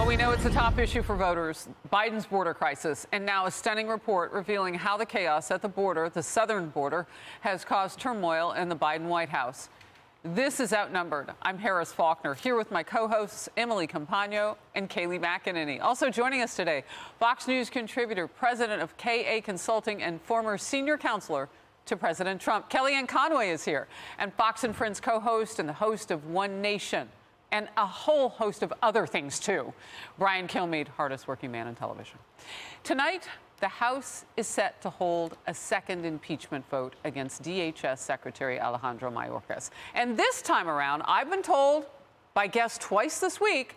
Well, we know it's a top issue for voters, Biden's border crisis, and now a stunning report revealing how the chaos at the border, the southern border, has caused turmoil in the Biden White House. This is Outnumbered. I'm Harris Faulkner, here with my co-hosts Emily Campagno and Kayleigh McEnany. Also joining us today, Fox News contributor, president of KA Consulting, and former senior counselor to President Trump. Kellyanne Conway is here, and Fox & Friends co-host and the host of One Nation, and a whole host of other things, too. Brian Kilmeade, hardest working man in television. Tonight, the House is set to hold a second impeachment vote against DHS Secretary Alejandro Mayorkas. And this time around, I've been told by guests twice this week,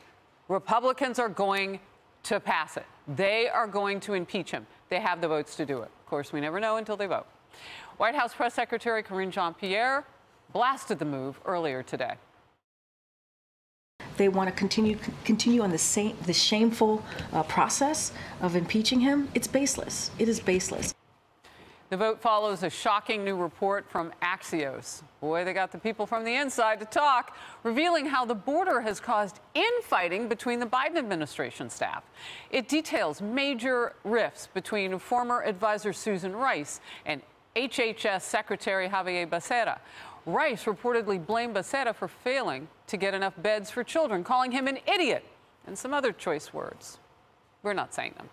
Republicans are going to pass it. They are going to impeach him. They have the votes to do it. Of course, we never know until they vote. White House Press Secretary Karine Jean-Pierre blasted the move earlier today. They want to continue on the shameful process of impeaching him. It's baseless. It is baseless. The vote follows a shocking new report from Axios. Boy, they got the people from the inside to talk, revealing how the border has caused infighting between the Biden administration staff. It details major rifts between former advisor Susan Rice and HHS Secretary Javier Becerra. Rice reportedly blamed Becerra for failing to get enough beds for children, calling him an idiot and some other choice words. We're not saying them.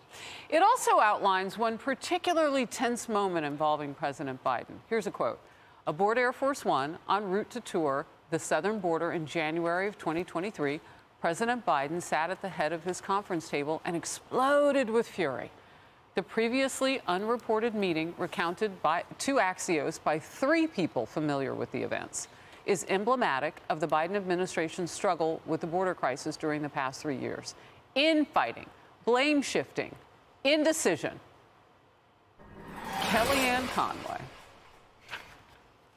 It also outlines one particularly tense moment involving President Biden. Here's a quote. Aboard Air Force One, en route to tour the southern border in January of 2023, President Biden sat at the head of his conference table and exploded with fury. The previously unreported meeting, recounted to Axios by three people familiar with the events, is emblematic of the Biden administration's struggle with the border crisis during the past 3 years. Infighting, blame shifting, indecision. Kellyanne Conway.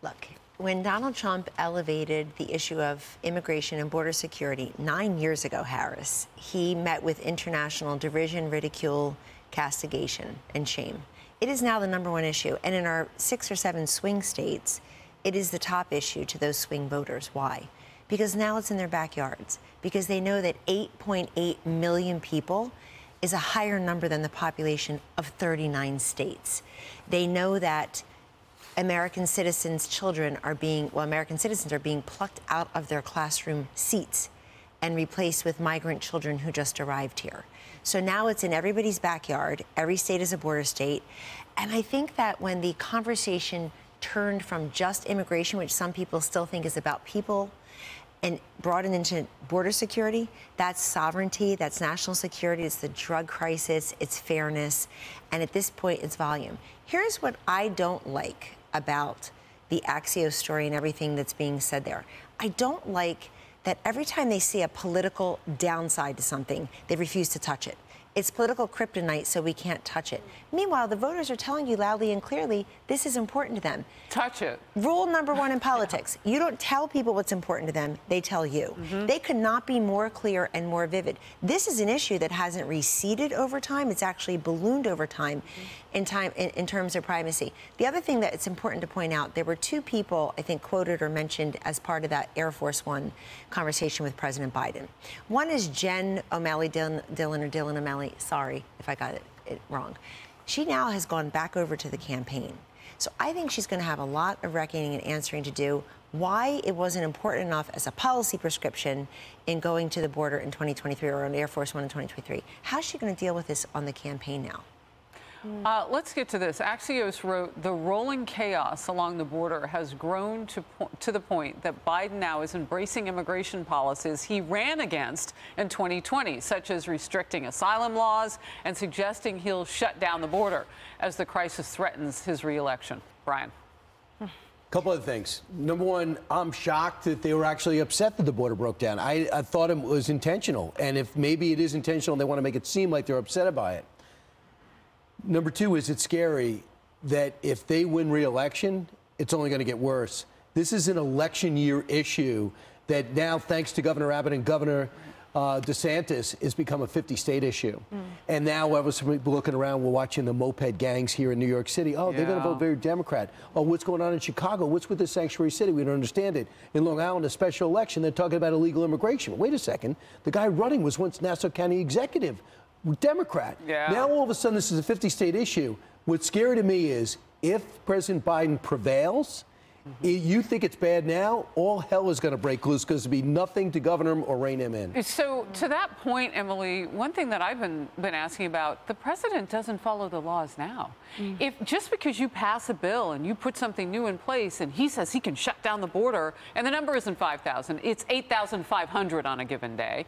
Look, when Donald Trump elevated the issue of immigration and border security 9 years ago, Harris, he met with international derision, ridicule, castigation and shame. It is now the #1 issue, and in our 6 or 7 swing states, it is the top issue to those swing voters. Why? Because now it's in their backyards, because they know that 8.8 million people is a higher number than the population of 39 states. They know that American citizens' children are being, well, American citizens are being plucked out of their classroom seats and replaced with migrant children who just arrived here. So now it's in everybody's backyard. Every state is a border state. And I think that when the conversation turned from just immigration, which some people still think is about people, and brought it into border security, that's sovereignty, that's national security, it's the drug crisis, it's fairness, and at this point, it's volume. Here's what I don't like about the Axios story and everything that's being said there. I don't like that every time they see a political downside to something, they refuse to touch it. It's political kryptonite, so we can't touch it. Meanwhile, the voters are telling you loudly and clearly this is important to them. Touch it. Rule #1 in politics. You don't tell people what's important to them. They tell you. They could not be more clear and more vivid. This is an issue that hasn't receded over time. It's actually ballooned over time in terms of primacy. The other thing that it's important to point out, there were two people, I think, quoted or mentioned as part of that Air Force One conversation with President Biden. One is Jen O'Malley Dillon, or Dillon O'Malley. Sorry if I got it wrong. She now has gone back over to the campaign. So I think she's going to have a lot of reckoning and answering to do why it wasn't important enough as a policy prescription in going to the border in 2023 or on Air Force One in 2023. How's she going to deal with this on the campaign now? Let's get to this. Axios wrote, the rolling chaos along the border has grown to the point that Biden now is embracing immigration policies he ran against in 2020, such as restricting asylum laws and suggesting he'll shut down the border as the crisis threatens his reelection. Brian. Couple of things. #1, I'm shocked that they were actually upset that the border broke down. I thought it was intentional. And if maybe it is intentional, they want to make it seem like they're upset about it. #2 is it's scary that if they win re-election, it's only going to get worse. This is an election year issue that now, thanks to Governor Abbott and Governor DeSantis has become a 50-state issue. Mm. And now, whenever somebody's looking around, we're watching the moped gangs here in New York City. Oh, yeah. They're going to vote very Democrat. Oh, what's going on in Chicago? What's with this sanctuary city? We don't understand it. In Long Island, a special election, they're talking about illegal immigration. Wait a second. The guy running was once Nassau County executive, Democrat. Yeah. Now, all of a sudden, this is a 50-state issue. What's scary to me is if President Biden prevails, you think it's bad now, all hell is going to break loose because there'll be nothing to govern him or rein him in. So to that point, Emily, one thing that I've been asking about, the president doesn't follow the laws now. Mm. If just because you pass a bill and you put something new in place and he says he can shut down the border, and the number isn't 5,000, it's 8,500 on a given day,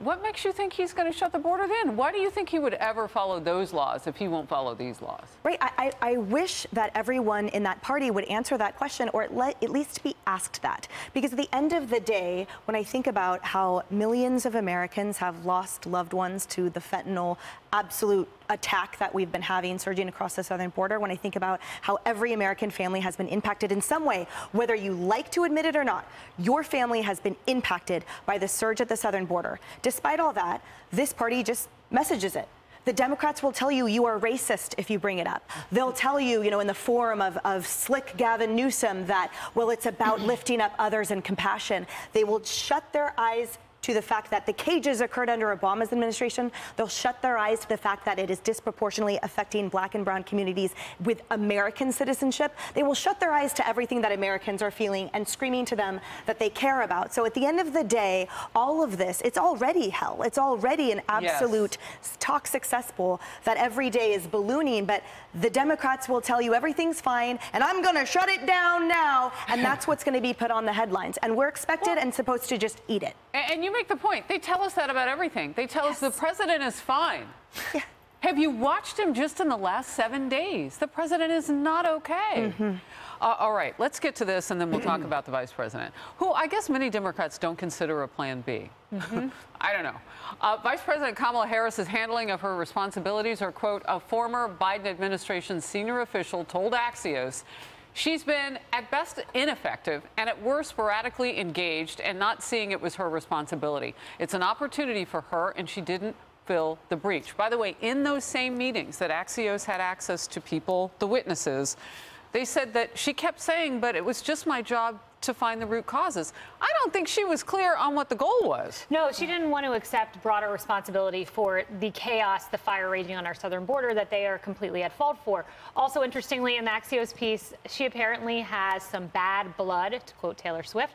what makes you think he's going to shut the border then? Why do you think he would ever follow those laws if he won't follow these laws? Right. I wish that everyone in that party would answer that question, or at least be asked that. Because at the end of the day, when I think about how millions of Americans have lost loved ones to the fentanyl absolute attack that we've been having surging across the southern border, when I think about how every American family has been impacted in some way, whether you like to admit it or not, your family has been impacted by the surge at the southern border. Despite all that, this party just messages it. The Democrats will tell you you are racist if you bring it up. They'll tell you, you know, in the form of slick Gavin Newsom that, well, it's about lifting up others and compassion. They will shut their eyes to the fact that the cages occurred under Obama's administration. They'll shut their eyes to the fact that it is disproportionately affecting black and brown communities with American citizenship. They will shut their eyes to everything that Americans are feeling and screaming to them that they care about. So at the end of the day, all of this, it's already hell. It's already an absolute toxic cesspool that every day is ballooning. But the Democrats will tell you everything's fine, and I'm going to shut it down now. And that's what's going to be put on the headlines. And we're expected and supposed to just eat it. And you make the point. They tell us that about everything. They tell us the president is fine. Yeah. Have you watched him just in the last 7 days? The president is not okay. Mm-hmm. All right, let's get to this, and then we'll talk about the vice president, who I guess many Democrats don't consider a plan B. Mm-hmm. I don't know. Vice President Kamala Harris's handling of her responsibilities are, quote, a former Biden administration senior official told Axios she's been, at best, ineffective, and at worst, sporadically engaged and not seeing it was her responsibility. It's an opportunity for her, and she didn't fill the breach. By the way, in those same meetings that Axios had access to people, the witnesses, they said that she kept saying, but it was just my job to find the root causes. I don't think she was clear on what the goal was. No, she didn't want to accept broader responsibility for the chaos, the fire raging on our southern border that they are completely at fault for. Also, interestingly, in the Axios piece, she apparently has some bad blood, to quote Taylor Swift,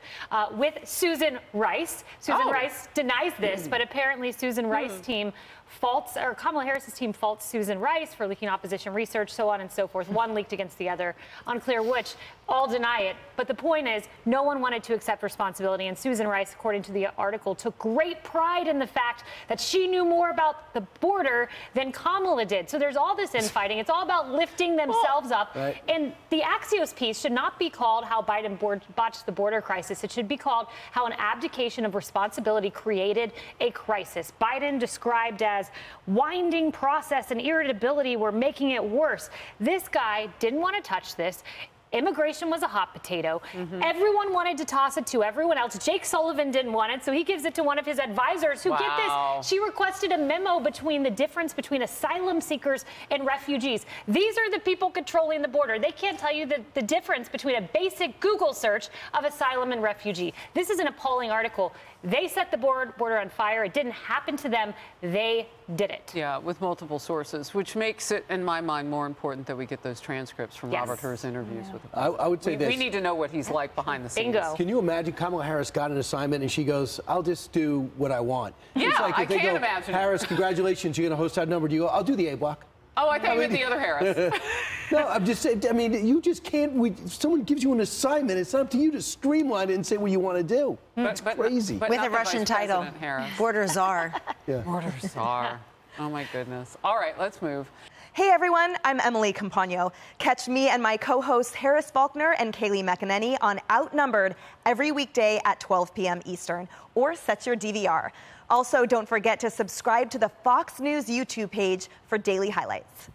with Susan Rice. Susan Rice denies this, but apparently Susan Rice's team faults, or Kamala Harris's team faults Susan Rice for leaking opposition research, so on and so forth. One leaked against the other, unclear which. All deny it. But the point is, no one wanted to accept responsibility, and Susan Rice, according to the article, took great pride in the fact that she knew more about the border than Kamala did. So there's all this infighting. It's all about lifting themselves up. Right. And the Axios piece should not be called how Biden botched the border crisis. It should be called how an abdication of responsibility created a crisis. Biden described as winding process and irritability were making it worse. This guy didn't want to touch this. Immigration was a hot potato. Mm-hmm. Everyone wanted to toss it to everyone else. Jake Sullivan didn't want it, so he gives it to one of his advisors who, get this, she requested a memo between the difference between asylum seekers and refugees. These are the people controlling the border. They can't tell you the difference between a basic Google search of asylum and refugee. This is an appalling article. They set the border on fire. It didn't happen to them. They did it. Yeah, with multiple sources, which makes it, in my mind, more important that we get those transcripts from Robert Hur's interviews with the president. I would say this. We need to know what he's like behind the scenes. Bingo. Can you imagine Kamala Harris got an assignment and she goes, I'll just do what I want? Yeah, it's like if they go, imagine. Harris, congratulations, you're going to host Outnumbered. You go, I'll do the A block. Oh, I thought you meant the other Harris. No, I'm just saying, I mean, you just can't, someone gives you an assignment, it's up to you to streamline it and say what you want to do. It's crazy. But with a Russian title, Border Czar. Border Czar. Oh, my goodness. All right, let's move. Hey, everyone, I'm Emily Campagno. Catch me and my co-hosts Harris Faulkner and Kayleigh McEnany on Outnumbered every weekday at 12 p.m. Eastern, or set your DVR. Also, don't forget to subscribe to the Fox News YouTube page for daily highlights.